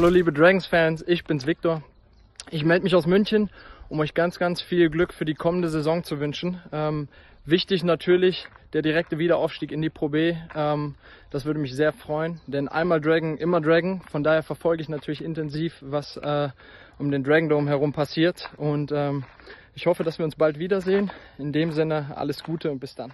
Hallo liebe Dragons-Fans, ich bin's Victor. Ich melde mich aus München, um euch ganz viel Glück für die kommende Saison zu wünschen. Wichtig natürlich der direkte Wiederaufstieg in die Pro B. Das würde mich sehr freuen, denn einmal Dragon, immer Dragon. Von daher verfolge ich natürlich intensiv, was um den Dragon Dome herum passiert. Und ich hoffe, dass wir uns bald wiedersehen. In dem Sinne alles Gute und bis dann.